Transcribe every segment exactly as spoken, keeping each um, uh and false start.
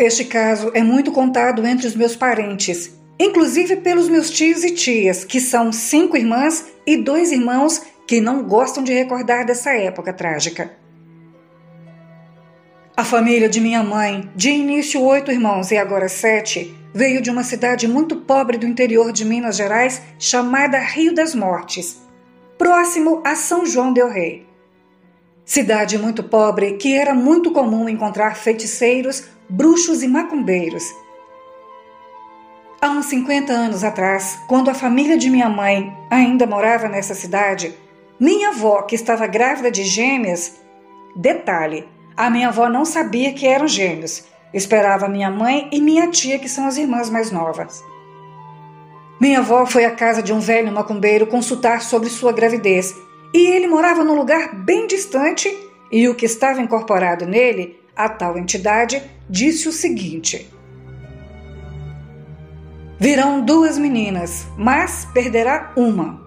Este caso é muito contado entre os meus parentes, inclusive pelos meus tios e tias, que são cinco irmãs e dois irmãos que não gostam de recordar dessa época trágica. A família de minha mãe, de início oito irmãos e agora sete, veio de uma cidade muito pobre do interior de Minas Gerais chamada Rio das Mortes, próximo a São João del Rei. Cidade muito pobre que era muito comum encontrar feiticeiros, bruxos e macumbeiros. Há uns cinquenta anos atrás, quando a família de minha mãe ainda morava nessa cidade, minha avó, que estava grávida de gêmeas... Detalhe, a minha avó não sabia que eram gêmeos. Esperava minha mãe e minha tia, que são as irmãs mais novas. Minha avó foi à casa de um velho macumbeiro consultar sobre sua gravidez, e ele morava num lugar bem distante, e o que estava incorporado nele, a tal entidade, disse o seguinte: virão duas meninas, mas perderá uma.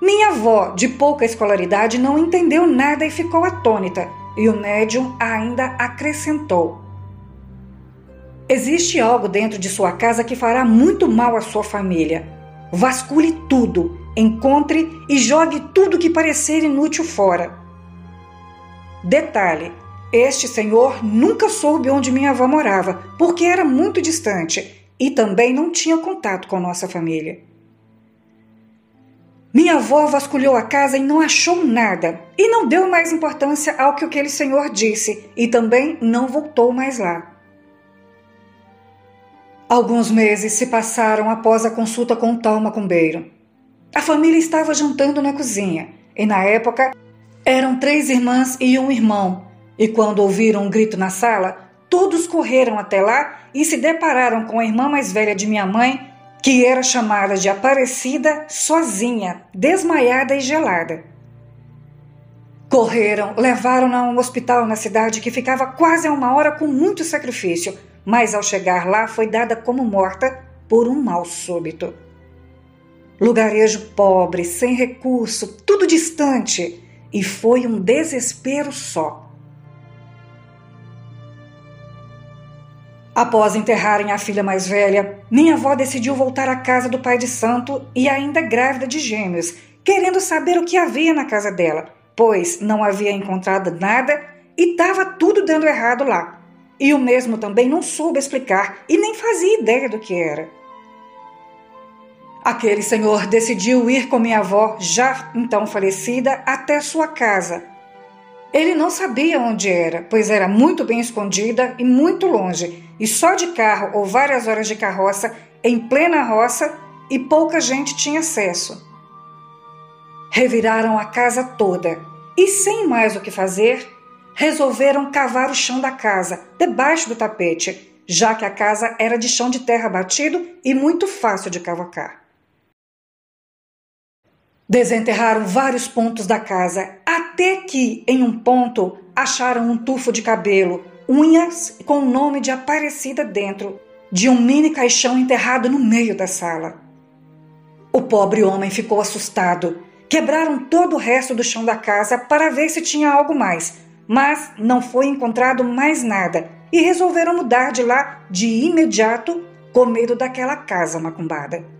Minha avó, de pouca escolaridade, não entendeu nada e ficou atônita, e o médium ainda acrescentou: existe algo dentro de sua casa que fará muito mal à sua família. Vasculhe tudo, encontre e jogue tudo que parecer inútil fora. Detalhe, este senhor nunca soube onde minha avó morava, porque era muito distante e também não tinha contato com nossa família. Minha avó vasculhou a casa e não achou nada, e não deu mais importância ao que aquele senhor disse, e também não voltou mais lá. Alguns meses se passaram após a consulta com o tal macumbeiro. A família estava jantando na cozinha, e na época eram três irmãs e um irmão, e quando ouviram um grito na sala, todos correram até lá e se depararam com a irmã mais velha de minha mãe, que era chamada de Aparecida, sozinha, desmaiada e gelada. Correram, levaram-na a um hospital na cidade que ficava quase a uma hora com muito sacrifício, mas ao chegar lá foi dada como morta por um mal súbito. Lugarejo pobre, sem recurso, tudo distante, e foi um desespero só. Após enterrarem a filha mais velha, minha avó decidiu voltar à casa do pai de santo e ainda grávida de gêmeos, querendo saber o que havia na casa dela, pois não havia encontrado nada e estava tudo dando errado lá. E o mesmo também não soube explicar e nem fazia ideia do que era. Aquele senhor decidiu ir com minha avó, já então falecida, até sua casa. Ele não sabia onde era, pois era muito bem escondida e muito longe, e só de carro ou várias horas de carroça, em plena roça, e pouca gente tinha acesso. Reviraram a casa toda e, sem mais o que fazer, resolveram cavar o chão da casa, debaixo do tapete, já que a casa era de chão de terra batido e muito fácil de cavocar. Desenterraram vários pontos da casa, até que, em um ponto, acharam um tufo de cabelo, unhas com o nome de Aparecida dentro, de um mini caixão enterrado no meio da sala. O pobre homem ficou assustado. Quebraram todo o resto do chão da casa para ver se tinha algo mais, mas não foi encontrado mais nada e resolveram mudar de lá de imediato, com medo daquela casa macumbada.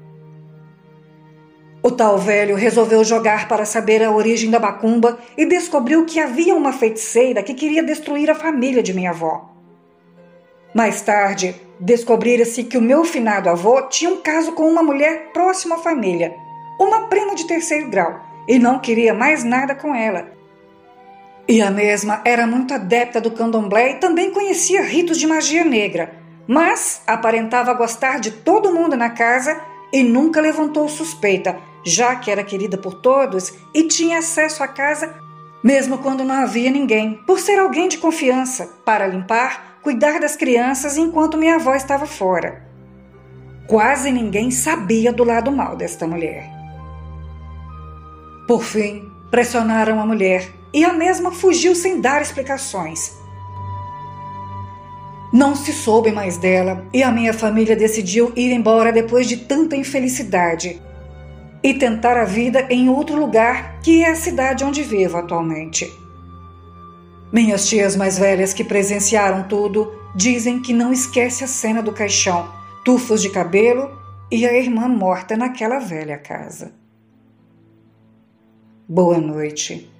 O tal velho resolveu jogar para saber a origem da macumba e descobriu que havia uma feiticeira que queria destruir a família de minha avó. Mais tarde, descobrira-se que o meu finado avô tinha um caso com uma mulher próxima à família, uma prima de terceiro grau, e não queria mais nada com ela. E a mesma era muito adepta do candomblé e também conhecia ritos de magia negra, mas aparentava gostar de todo mundo na casa e nunca levantou suspeita, já que era querida por todos e tinha acesso à casa mesmo quando não havia ninguém, por ser alguém de confiança, para limpar, cuidar das crianças enquanto minha avó estava fora. Quase ninguém sabia do lado mal desta mulher. Por fim, pressionaram a mulher, e a mesma fugiu sem dar explicações. Não se soube mais dela e a minha família decidiu ir embora depois de tanta infelicidade e tentar a vida em outro lugar, que é a cidade onde vivo atualmente. Minhas tias mais velhas, que presenciaram tudo, dizem que não esquece a cena do caixão, tufos de cabelo e a irmã morta naquela velha casa. Boa noite.